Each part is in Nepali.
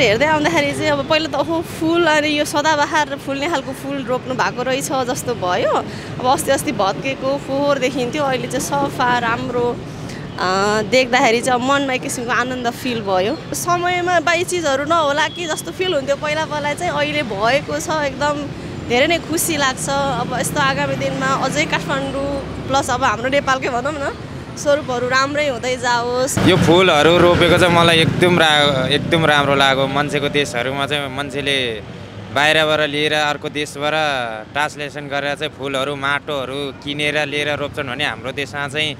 हेर्दै आउँदाखेरि चाहिँ अब पहिला त ओहो फुल अनि यो सदाबहार फुल्ने खालको फुल रोप्नु भएको रहेछ जस्तो भयो अब अस्ति अस्ति भत्केको फोहोर देखिन्थ्यो अहिले चाहिँ सफा राम्रो देख्दाखेरि चाहिँ मनमा एक किसिमको आनन्द फिल भयो समयमा बाई चीजहरु नहोला कि जस्तो फिल हुन्थ्यो पहिला पहिला चाहिँ अहिले भएको छ एकदम धेरै नै खुसी लाग्छ अब यस्तो आगामी दिनमा अझै काठमाडौँ प्लस अब हाम्रो नेपालकै भनौं न स्वरूपहरु राम्रै हुँदै जाओस् यो फूलहरु रोपेको चाहिँ मलाई एकदम राम्रो लाग्यो मान्छेको देशहरुमा चाहिँ मान्छेले बाहिरबाट लिएर अर्को देशबाट ट्रान्सलेसन गरेर चाहिँ फूलहरु माटोहरु किनेर लिएर रोप्छन् भने हाम्रो देशमा चाहिँ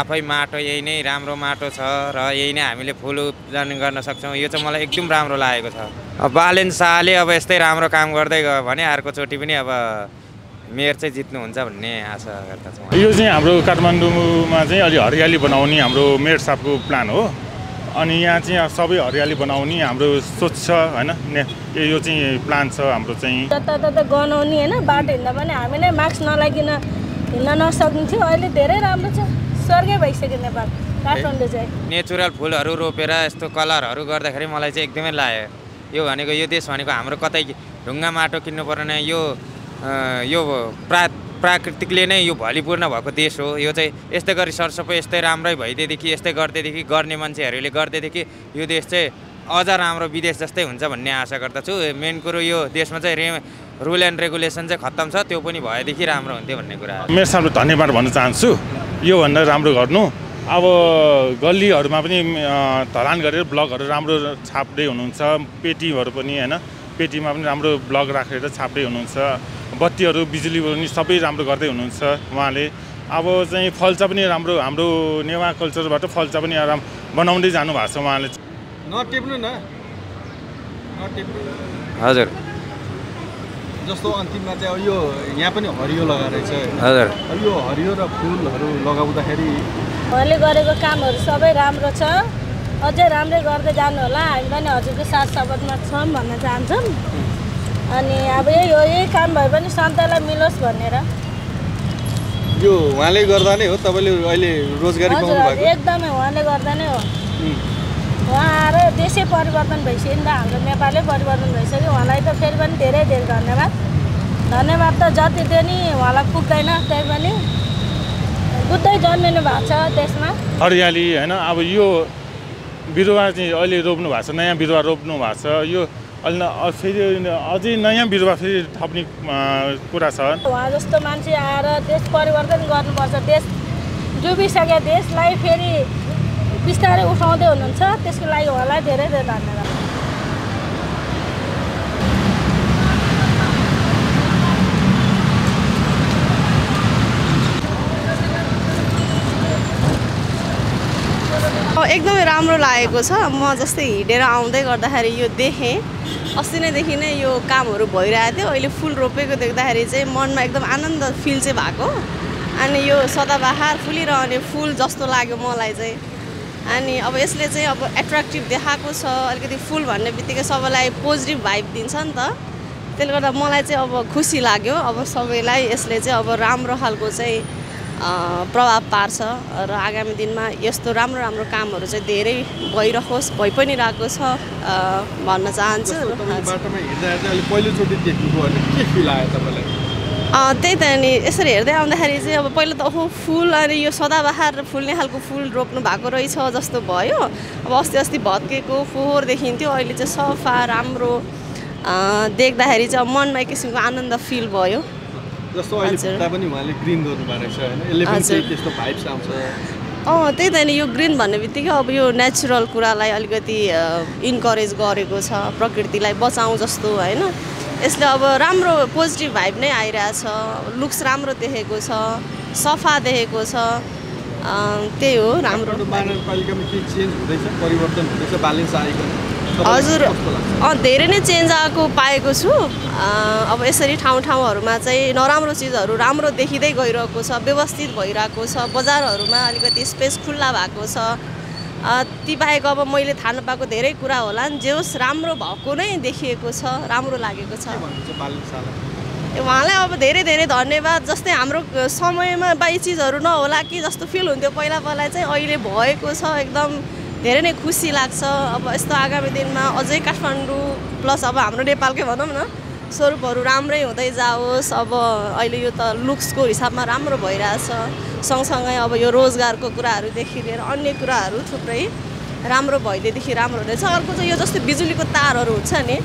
आफै माटो यही नै राम्रो माटो छ र यही नै हामीले फूल उत्पादन गर्न सक्छौं यो चाहिँ मलाई एकदम राम्रो लागेको छ अब बालन शाहले अब यस्तै राम्रो काम गर्दै गयो भने अर्को चोटी पनि अब मेयर चाहिँ जित्नु हुन्छ भन्ने आशा गर्दछु यो चाहिँ हाम्रो काठमाडौँमा चाहिँ अलि हरियाली बनाउने हाम्रो मेयर साहबको प्लान हो अनि यहाँ चाहिँ सबै हरियाली बनाउने हाम्रो स्वच्छ हैन यो चाहिँ प्लान छ हाम्रो चाहिँ तता गनाउने हैन बाटो हिँड्दा पनि हामीले मास्क नलागिन हिँड्न नसकिन्थ्यो अहिले धेरै राम्रो छ स्वर्गै भइसक्यो नेपाल काठमाडौँ चाहिँ नेचुरल फुलहरु रोपेर यस्तो कलरहरु गर्दाखेरि मलाई चाहिँ एकदमै लाग्यो यो भनेको यो देश भनेको हाम्रो कतै ढुंगा माटो किन्नु पर्दैन यो प्राकृतिकले नै यो भलिपूर्ण भएको देश हो यो चाहिँ यस्तै गरी सरसफाई यस्तै राम्रै भइदिएदेखि यस्तै गर्दैदेखि गर्ने मान्छेहरुले गर्दैदेखि यो देश चाहिँ अझ राम्रो विदेश जस्तै हुन्छ भन्ने आशा गर्दछु मेन कुरो यो देशमा चाहिँ रुल एन्ड रेगुलेसन चाहिँ खत्तम छ त्यो पनि भएदेखि राम्रो हुन्थ्यो भन्ने कुरा हो मेरो सबैलाई धन्यवाद भन्न चाहन्छु यो भन्दा राम्रो गर्नु अब गल्लीहरुमा पनि धरान गरेर ब्लगहरु राम्रो छाप्दै हुनुहुन्छ पेटीहरु पनि हैन पेटीमा पनि राम्रो ब्लग राखेर छाप्दै हुनुहुन्छ बत्तीहरु बिजुली पनि सबै राम्रो गर्दै हुनुहुन्छ उहाँले अब चाहिँ फलचा पनि राम्रो हाम्रो नेवा कल्चरबाट फलचा पनि आराम बनाउँदै जानु भएको छ उहाँले नटिप्नु न नटिप्नु हजुर जस्तो अन्तिममा चाहिँ यो यहाँ पनि हरियो लगाइरहेछ हजुर यो हरियो र फुलहरु लगाउँदाखेरि उहाँले गरेको कामहरु सबै राम्रो छ अझै राम्रै गर्दै जानु होला हामी पनि हजुरको साथ सपोर्टमा छौं भन्न चाहन्छौं अनि अब यही काम भए पनि सन्तलाई मिलोस् भनेर यो उहाँले गर्दा नै हो तपाईले अहिले रोजगारी पाउनु भएको एकदमै उहाँले गर्दा नै हो उहाँ आएर देशै परिवर्तन भइसक्यो नि हाम्रो नेपालै परिवर्तन भइसक्यो उहाँलाई त फेरि पनि धेरै धेरै धन्यवाद त जति थियो नि उहाँलाई पुग्दैन त्यही पनि बुद्धै जन्मिनु भएको छ देशमा हरियाली हैन अब यो बिरुवा चाहिँ अहिले रोप्नु भएको छ नयाँ बिरुवा रोप्नु भएको छ यो अहिले फेरि अझै नयाँ बिरुवा फेरि थप्ने कुरा छ उहाँ जस्तो मान्छे आएर देश परिवर्तन गर्नुपर्छ देश डुबिसक्यो देशलाई फेरि बिस्तारै उठाउँदै हुनुहुन्छ त्यसको लागि उहाँलाई धेरै धेरै धन्यवाद एकदमै राम्रो लागेको छ म जस्तै हिडेर आउँदै गर्दाखेरि यो देखे अस्ति नै देखि नै यो कामहरु भइरहेथ्यो अहिले फुल रोपेको देख्दाखेरि चाहिँ मनमा एकदम आनन्द फिल चाहिँ भएको अनि यो सदाबहार फुलिरहने फुल जस्तो लाग्यो मलाई चाहिँ अनि अब यसले चाहिँ अब एट्र्याक्टिभ देखाएको छ अलिकति फुल भन्ने बित्तिकै सबैलाई पोजिटिभ भाइब दिन्छ नि त त्यसले गर्दा मलाई चाहिँ अब खुसी लाग्यो अब सबैलाई यसले चाहिँ अब राम्रो खालको चाहिँ प्रभाव पार्छ र आगामी दिनमा यस्तो राम्रो राम्रो कामहरु चाहिँ धेरै भइरहोस् भइ पनि राखेको छ भन्न चाहन्छु बाटोमा हिँड्दा अलि पहिलो चोटी देखेको अनि के फिल आयो तपाईलाई त्यही त नि यसरी हेर्दै आउँदाखेरि चाहिँ अब पहिला त ओहो फुल अनि यो सदाबहार फुल्ने खालको फुल रोप्नु भएको रहेछ जस्तो भयो अब अस्ति अस्ति भत्केको फोहोर देखिन्थ्यो अहिले चाहिँ सफा राम्रो देख्दाखेरि चाहिँ मनमा एक किसिमको आनन्द फिल भयो जस्तो अहिले पुरा पनि उहाँले ग्रीन गर्नु भएको छ हैन यसले पनि चाहिँ त्यस्तो भाइब्स आउँछ त्यही त नि यो ग्रीन भन्नेबित्तिकै अब यो नेचुरल कुरालाई अलिकति इन्करेज गरेको छ प्रकृतिलाई बचाऊ जस्तो हैन यसले अब राम्रो पोजिटिभ भाइब नै आइराछ लुक्स राम्रो देखेको छ सफा देखेको छ त्यही हो राम्रो नगरपालिकामा के चेन्ज हुँदैछ परिवर्तन हुँदैछ ब्यालेन्स आएको हजुर धेरै नै चेन्ज आएको पाएको छु अब यसरी ठाउँमा चाहिँ नराम्रो चीजहरु राम्रो देखिदै गइरहेको छ व्यवस्थित भइरहेको छ बजारहरुमा अलिकति स्पेस खुल्ला भएको छ ती बाहेक अब मैले थाहा नपाएको धेरै कुरा होला नि जे होस् राम्रो भएको नै देखिएको छ राम्रो लागेको छ उहाँलाई अब धेरै धेरै धन्यवाद जस्तै हाम्रो समयमा बाई चीजहरु नहोला कि जस्तो फिल हुन्थ्यो पहिला पहिला चाहिँ अहिले भएको छ एकदम धेरै नै खुसी लाग्छ अब यस्तो आगामी दिनमा अझै काठमाडौँ प्लस अब हाम्रो नेपालकै भनौं न स्वरूपहरु राम्रै हुँदै जाओस् अब अहिले यो त लुक्सको हिसाबमा राम्रो भइराछ सँगसँगै अब यो रोजगारको कुराहरु देखि लिएर अन्य कुराहरु थुप्रै राम्रो भइदेखि राम्रो हुनेछ अर्को चाहिँ यो जस्तो बिजुलीको तारहरु हुन्छ नि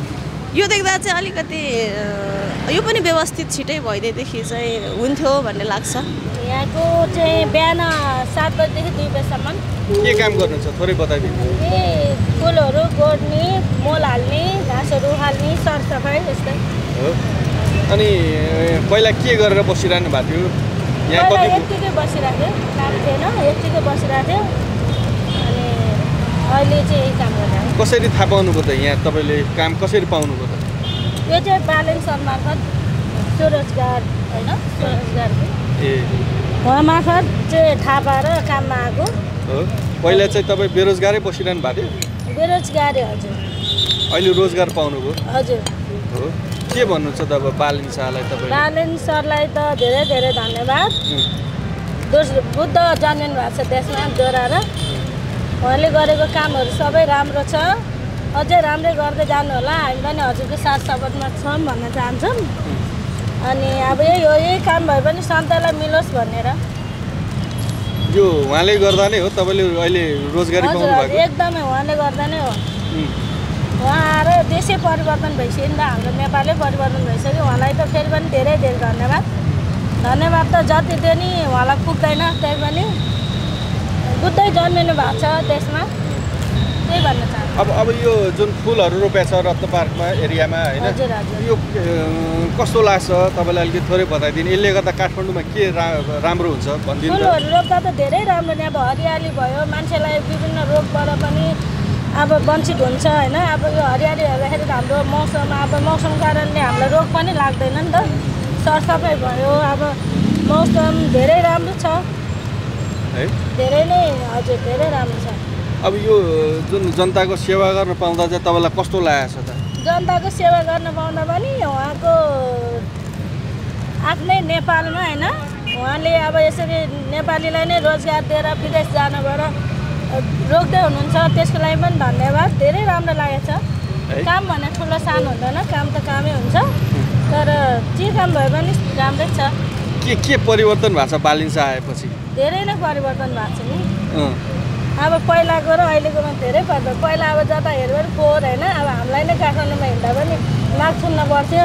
यो देख्दा चाहिँ अलिकति यो पनि व्यवस्थित छिटै भइदेखि चाहिँ हुन्थ्यो भन्ने लाग्छ यहाँको चाहिँ बिहान 7 बजेदेखि 2 बजेसम्म के काम गर्नुहुन्छ थोरै बताइदिनु ए फुलहरु गोड्ने मोल हाल्ने घाँसहरु हाल्ने सरसफाई यस्तै हो अनि पहिला के गरेर बसिराख्नु भएको थियो यहाँ कति यतिकै बसिराखे काम थिएन यतिकै बसिराखे अनि अहिले चाहिँ काम गर्नु कसरी थाहा पाउनुभयो त यहाँ तपाईले काम कसरी पाउनुभयो त यो चाहिँ बालेन्सर मार्फत स्वरोजगार हैन स्वरोजगार ए वहा मार्फत चाहिँ थाहा पाएर काममा आको हो पहिला चाहिँ तपाई बेरोजगारै बसिरहनु भएको थियो बेरोजगारै हजुर अहिले रोजगार पाउनुभयो हजुर हो के भन्नुहुन्छ त अब बालेन्सरलाई तपाईले बालेन्सरलाई त धेरै धेरै धन्यवाद दोस्रो बुद्ध जन्मनु भएको छ देशमा जोराएर उहाँले गरेको कामहरु सबै राम्रो छ अझै राम्रै गर्दै जानु होला हामी पनि हजुरको साथ सपोर्टमा छौं भन्न चाहन्छौं अनि अब यही काम भए पनि सन्तलाई मिलोस् भनेर यो उहाँले गर्दा नै हो तपाईले अहिले रोजगारी पाउनु भएको एकदमै उहाँले गर्दा नै हो उहाँ आएर देशै परिवर्तन भइसक्यो नि त हाम्रो नेपालै परिवर्तन भइसक्यो उहाँलाई त फेरि पनि धेरै धेरै धन्यवाद त जति थियो नि उहाँलाई पुग्दैन त्यै पनि बुद्ध जन्मनु भएको छ त्यसमा त्यही भन्न चाहन्छु अब यो जुन फुलहरु रोपे छ रत्न पार्कमा एरियामा हैन यो कस्तो लाग्छ तपाईलाई अलिकति थोरै बताइदिनु यसले गर्दा काठमाडौँमा के राम्रो हुन्छ भन्दिनु फुलहरु रोप्दा त धेरै राम्रो नि अब हरियाली भयो मान्छेलाई विभिन्न रोगबाट पनि अब वञ्चित हुन्छ हैन अब यो हरियाली हेर्दाखेरि हाम्रो मौसम अब मौसम कारणले हामीलाई रोग पनि लाग्दैन नि त सरसफाई भयो अब मौसम धेरै राम्रो छ है धेरै नै हजुर धेरै राम्रो छ अब यो जुन जनताको सेवा गर्न पाउँदा चाहिँ तपाईलाई कस्तो लागेछ त जनताको सेवा गर्न पाउँदा पनि उहाँको आफ्नै नेपालमा हैन उहाँले अब यसरी नेपालीलाई नै रोजगार दिएर विदेश जानबाट रोक्दै हुनुहुन्छ त्यसको लागि पनि धन्यवाद धेरै राम्रो लागेछ काम भने ठुलो सानो हुँदैन काम त कामै हुन्छ तर जे काम भए पनि राम्रै छ के परिवर्तन भएको छ बालिन्सा आएपछि धेरै नै परिवर्तन भएको छ नि अब पहिलाको र अहिलेकोमा धेरै परिवर्तन पहिला अब जता हेर्यो भने फोहोर हैन अब हामीलाई नै काठमाडौँमा हिँड्दा पनि नाक छुन्न पर्थ्यो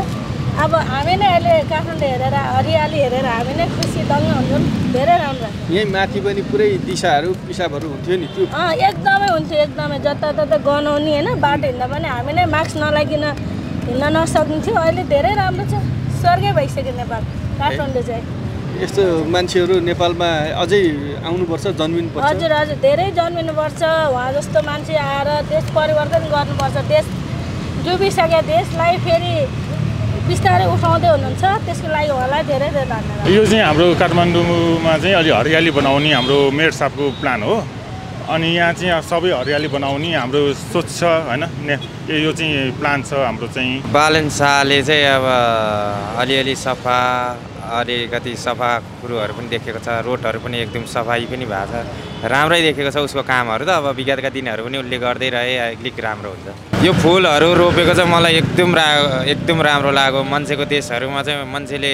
अब हामी नै अहिले काठमाडौँ हेरेर हरियाली हेरेर हामी नै खुसी दङ्ग हुन्छौँ धेरै राम्रो यही माथि पनि पुरै दिशाहरू पिसाबहरू हुन्थ्यो नि त्यो एकदमै हुन्थ्यो एकदमै जताततै गनाउने हैन बाटो हिँड्दा पनि हामी नै मास्क नलागिन हिँड्न नसक्थ्यौं अहिले धेरै राम्रो छ स्वर्गै भइसक्यो नेपाल काठमाडौँ चाहिँ यस्तो मान्छेहरु नेपालमा अझै आउनु पर्छ जन्मिनु पर्छ हजुर हजुर धेरै जन्मिनु पर्छ वहा जस्तो मान्छे आएर देश परिवर्तन गर्नु पर्छ देश डुबिसक्या देशलाई फेरि बिस्तारै उठाउँदै हुनुहुन्छ त्यसको लागि उहाँलाई धेरै धेरै धन्यवाद यो चाहिँ हाम्रो काठमाडौँमा चाहिँ अलि हरियाली बनाउने हाम्रो मेयर साहबको प्लान हो अनि यहाँ चाहिँ सबै हरियाली बनाउने हाम्रो स्वच्छ हैन यो चाहिँ प्लान छ हाम्रो चाहिँ बालेन्साले चाहिँ अब अलिअलि सफा अलिकति सफा कुरोहरु पनि देखेको छ रोडहरु पनि एकदम सफाई पनि भएको छ राम्रै देखेको छ उसको कामहरु त अब विगतका दिनहरु पनि उले गर्दै रहे अलिक राम्रो हुन्छ यो फुलहरु रोपेको चाहिँ मलाई एकदम राम्रो लाग्यो मान्छेको देशहरुमा चाहिँ मान्छेले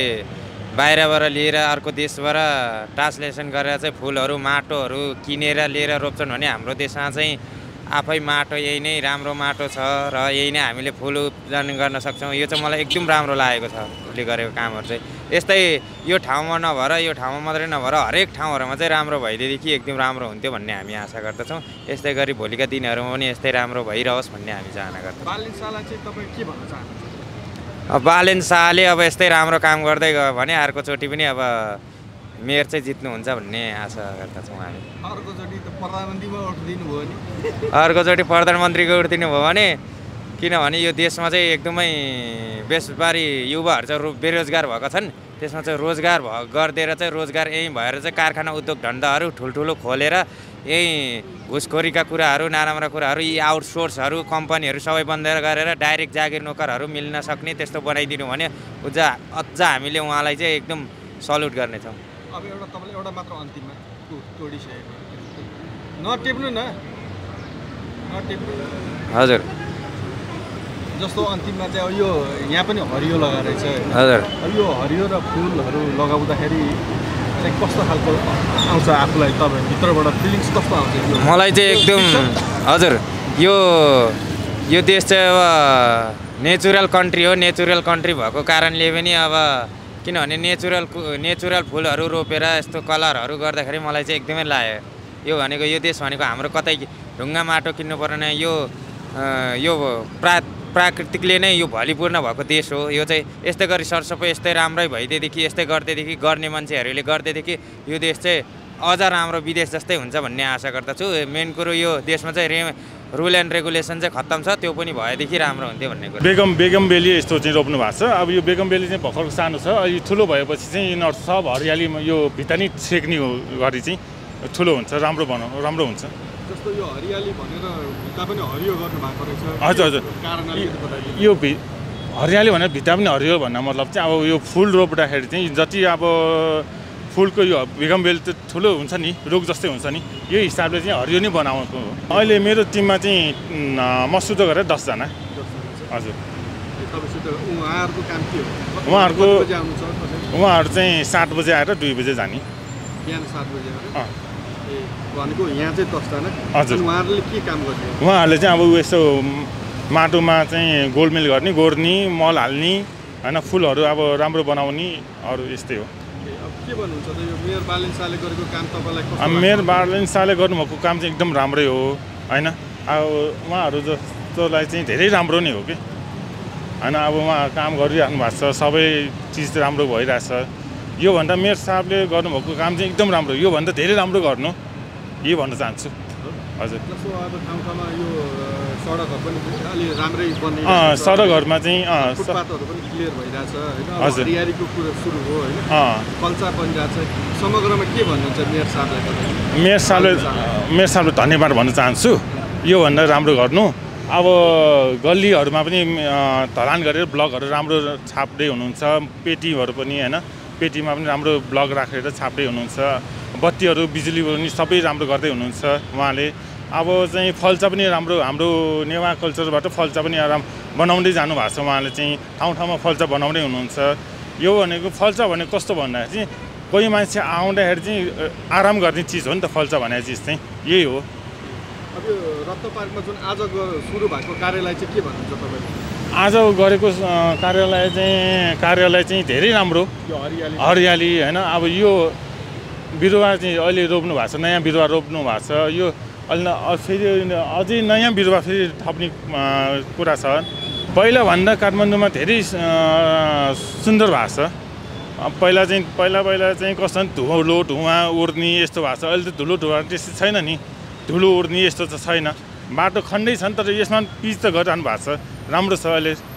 बाहिरबाट लिएर अर्को देशबाट ट्रान्सलेसन गरेर चाहिँ फुलहरु माटोहरु किनेर लिएर रोप्छन् भने हाम्रो देशमा चाहिँ आफै माटो यही नै राम्रो माटो छ र यही नै हामीले फुल उत्पादन गर्न सक्छौं यो चाहिँ मलाई एकदम राम्रो लागेको छ उसले गरेको कामहरु चाहिँ यस्तै यो ठाउँमा नभएर यो ठाउँमा मात्रै नभएर हरेक ठाउँहरुमा चाहिँ राम्रो भइदिएदेखि एकदम राम्रो हुन्थ्यो भन्ने हामी आशा गर्दछौं यस्तै गरी भोलिका दिनहरुमा पनि यस्तै राम्रो भइरहोस् भन्ने हामी चाहना गर्छौं बालेन्सालाई चाहिँ तपाई के भन्न चाहनुहुन्छ अब बालेन्साले अब यस्तै राम्रो काम गर्दै गयो भने अर्को चोटी पनि अब मेयर चाहिँ जित्नुहुन्छ भन्ने आशा गर्दछौं हामी अर्को चोटी त प्रधानमन्त्रीमा उठ्दिनु भयो नि अर्को चोटी प्रधानमन्त्रीको उठ्दिनु भयो भने किनभने यो देशमा चाहिँ एकदमै बेसबारी युवाहरु चाहिँ बेरोजगार भएका छन् त्यसमा चाहिँ रोजगार गरिदिएर चाहिँ रोजगार यही भएर चाहिँ कारखाना उद्योग धन्दाहरु ठुलठुलो खोलेर यही घुसखोरीका कुराहरु नराम्रा कुराहरु यी आउटसोर्सहरु कम्पनीहरु सबै बन्द गरेर डाइरेक्ट जागिर नोकरहरु मिल्न सक्ने त्यस्तो बनाइदिनु भने अझ हामीले उहाँलाई चाहिँ एकदम सल्युट गर्ने छौं अब एउटा तपाईले एउटा मात्र अन्तिममा तोडिसकेको नटिप्नु न हजुर जस्तो अन्तिममा चाहिँ यो यहाँ पनि हरियो लगाइरहेछ हजुर यो हरियो र फुलहरु लगाउँदाखेरि चाहिँ कस्तो खालको आउँछ आफुलाई तब भित्रबाट फिलिङ्स कस्तो आउँछ मलाई चाहिँ एकदम हजुर यो यो देश चाहिँ अब नेचुरल कंट्री हो नेचुरल कंट्री भएको कारणले पनि अब किनभने नेचुरल फुलहरु रोपेर यस्तो कलरहरु गर्दाखेरि मलाई चाहिँ एकदमै लाग्यो यो भनेको यो देश भनेको हाम्रो कतै ढुंगा माटो किन्नु पर्ने यो प्राकृतिकले नै यो भलीपूर्ण भएको देश हो यो चाहिँ यस्तै गरी सरसफाई यस्तै राम्रै भइदेखि यस्तै गर्दैदेखि गर्ने मान्छेहरुले गर्दैदेखि यो देश चाहिँ अझ राम्रो विदेश जस्तै हुन्छ भन्ने आशा गर्दछु मेन कुरा यो देशमा चाहिँ रूल एन्ड रेगुलेसन चाहिँ खत्म छ त्यो पनि भएदेखि राम्रो हुन्थ्यो भन्ने कुरा बेगम बेली यस्तो चाहिँ रोप्नु भएको छ अब यो बेगम बेली चाहिँ भर्खर सानो छ अलि ठुलो भएपछि चाहिँ यिनीहरु सब हरियालीमा यो भित्तानी छेक्ने गरी चाहिँ ठुलो हुन्छ राम्रो बनाउ राम्रो हुन्छ जस्तो यो हरियाली भनेर भित्ता पनि हरियो गर्नु भएको रहेछ हजुर हजुर कारणले बताइदिनु यो हरियाली भनेर भित्ता पनि हरियो भन्ने मतलब चाहिँ अब यो फुल रोप्दाखेरि चाहिँ जति अब फुलको यो बेगमबेल त ठुलो हुन्छ नि रुख जस्तै हुन्छ नि यो हिसाबले चाहिँ हरियो नै बनाउनु अहिले मेरो टिममा चाहिँ म सुध गरेर 10 जना हजुर तपाईसित उहाँहरुको काम के हो उहाँहरु चाहिँ 7 बजे आएर 2 बजे जाने बिहान 7 बजे आएर भनेको यहाँ चाहिँ दस्ताना अनि उहाँहरुले के काम गर्थे उहाँहरुले चाहिँ अब यस्तो माटोमा चाहिँ गोलमेल गर्ने गोर्नी मल हाल्ने हैन फुलहरु अब राम्रो बनाउने अरु यस्तै हो अब के भन्नुहुन्छ त यो मेयर बालेन्साले गरेको काम तपाईलाई कस्तो लाग्यो मेयर बालेन्साले गर्नुभएको काम चाहिँ एकदम राम्रै हो हैन अब उहाँहरु जस्तोलाई चाहिँ धेरै राम्रो नै हो के हैन अब उहाँ काम गरिराख्नु भएको छ सबै चीज राम्रो भइराछ यो भन्दा मेयर साहबले गर्नुभएको काम चाहिँ एकदम राम्रो यो भन्दा धेरै राम्रो गर्नु यो भन्न चाहन्छु हजुर जस्तो अब ठाउँमा यो सडकहरु पनि अलि राम्रै बन्ने सडकहरुमा चाहिँ फुटपाथहरु पनि क्लियर भइराछ हैन हरियालीको कुरा सुरु हो हैन कल्चा बनिराछ समग्रमा के भन्नुहुन्छ मेयर साहबलाई मेयर साहबले धन्यवाद भन्न चाहन्छु यो भन्दा राम्रो गर्नु अब गल्लीहरुमा पनि ढलान गरेर ब्लकहरु राम्रो छाप्दै हुनुहुन्छ पेटीहरु पनि हैन पेटीमा पनि राम्रो ब्लग राखेर छाप्दै हुनुहुन्छ बत्तीहरु बिजुली पनि सबै राम्रो गर्दै हुनुहुन्छ उहाँले अब चाहिँ फलचा पनि राम्रो हाम्रो नेवा कल्चरबाट फलचा पनि आराम बनाउँदै जानु भएको छ उहाँले चाहिँ ठाउँ ठाउँमा फलचा बनाउँदै हुनुहुन्छ यो भनेको फलचा भने कस्तो भन्दा चाहिँ कोही मान्छे आउँदाखेरि चाहिँ आराम गर्ने चीज हो नि त फलचा भन्ने चीज चाहिँ यही हो अब यो रत्न पार्कमा जुन आज सुरु भएको कार्यलाई चाहिँ के भन्नुहुन्छ तपाईले आज गरेको कार्यालय चाहिँ धेरै राम्रो हरियाली हैन अब यो बिरुवा चाहिँ अहिले रोप्नु भएको छ नयाँ बिरुवा रोप्नु भएको छ यो अहिले फेरि अझै नयाँ बिरुवा फेरि थप्ने कुरा छ पहिला भन्दा काठमाडौँमा धेरै सुन्दर भएको छ पहिला चाहिँ कस्तो धुलो धुवा उड्ने यस्तो भएको छ अहिले त धुलो धुवा त्यस्तो छैन नि धुलो उड्ने यस्तो त छैन बाटो खण्डै छन् तर यसमा पिच त गरिराख्नु भएको छ राम्रो छ अहिले